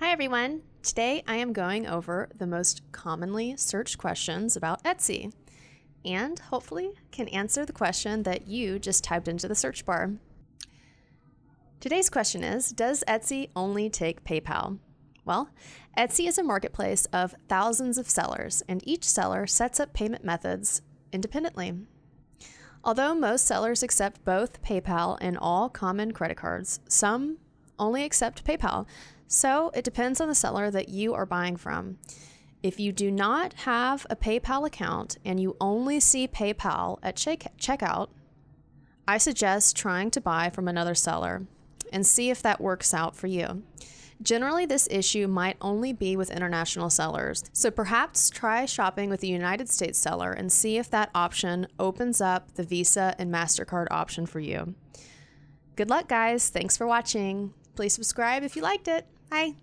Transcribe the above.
Hi everyone! Today I am going over the most commonly searched questions about Etsy and hopefully can answer the question that you just typed into the search bar. Today's question is, does Etsy only take PayPal? Well, Etsy is a marketplace of thousands of sellers and each seller sets up payment methods independently. Although most sellers accept both PayPal and all common credit cards, some only accept PayPal. So it depends on the seller that you are buying from. If you do not have a PayPal account and you only see PayPal at checkout, I suggest trying to buy from another seller and see if that works out for you. Generally, this issue might only be with international sellers, so perhaps try shopping with a United States seller and see if that option opens up the Visa and MasterCard option for you. Good luck, guys. Thanks for watching. Please subscribe if you liked it. Bye.